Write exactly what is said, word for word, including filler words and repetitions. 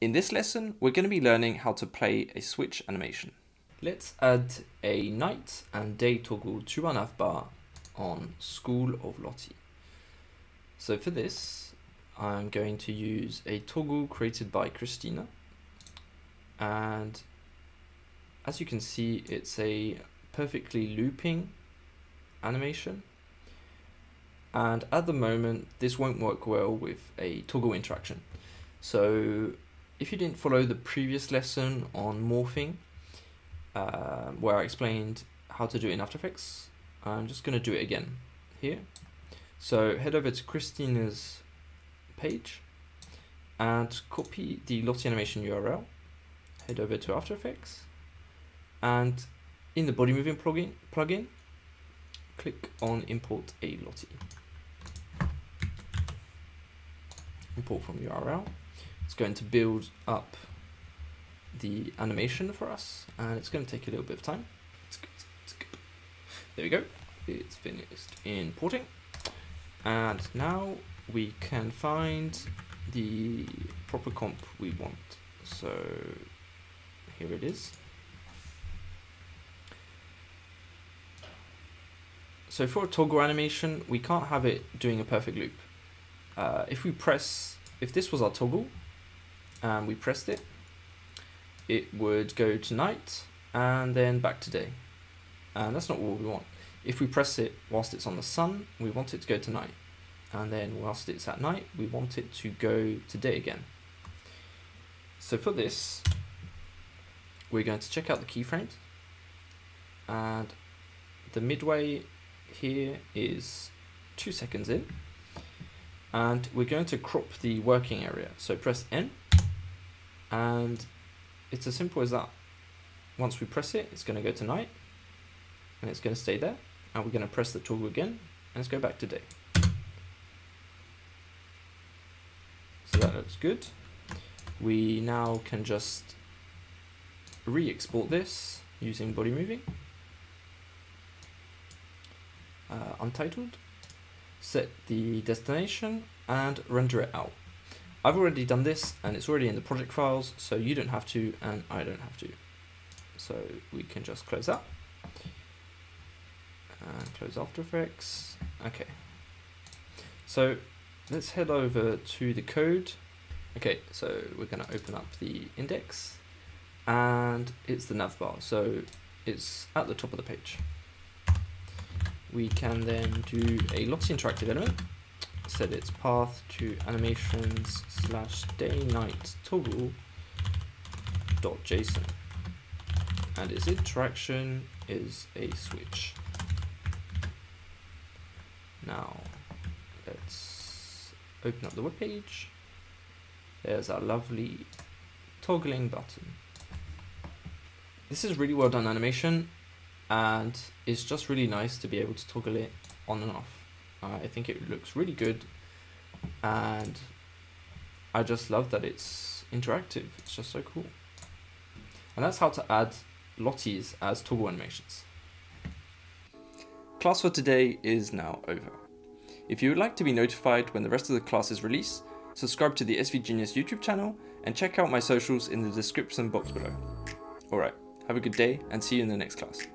In this lesson, we're going to be learning how to play a switch animation. Let's add a night and day toggle to our navbar on School of Lottie. So for this, I'm going to use a toggle created by Christina. And as you can see, it's a perfectly looping animation. And at the moment, this won't work well with a toggle interaction. So if you didn't follow the previous lesson on morphing, uh, where I explained how to do it in After Effects, I'm just going to do it again here. So head over to Christina's page and copy the Lottie animation U R L. Head over to After Effects and in the body moving plugin, plugin click on import a Lottie. Import from U R L. It's going to build up the animation for us and it's going to take a little bit of time. There we go, it's finished importing. And now we can find the proper comp we want. So here it is. So for a toggle animation, we can't have it doing a perfect loop. Uh, if we press, if this was our toggle and we pressed it, it would go to night and then back to day. And that's not what we want. If we press it whilst it's on the sun, we want it to go to night. And then whilst it's at night, we want it to go to day again. So for this, we're going to check out the keyframes. And the midway here is two seconds in. And we're going to crop the working area. So press N, and it's as simple as that. Once we press it, it's going to go to night, and it's going to stay there. And we're going to press the toggle again, and let's go back to day. So that looks good. We now can just re-export this using body moving, uh, untitled. Set the destination and render it out. I've already done this and it's already in the project files, so you don't have to and I don't have to. So we can just close that and close After Effects. Okay, so let's head over to the code. Okay, so we're going to open up the index and it's the navbar, so it's at the top of the page. We can then do a Lottie interactive element, set its path to animations slash day night toggle dot json, and its interaction is a switch. Now let's open up the web page. There's our lovely toggling button. This is really well done animation. And it's just really nice to be able to toggle it on and off. Uh, I think it looks really good. And I just love that it's interactive. It's just so cool. And that's how to add Lotties as toggle animations. Class for today is now over. If you would like to be notified when the rest of the class is released, subscribe to the SVGenius YouTube channel and check out my socials in the description box below. All right, have a good day and see you in the next class.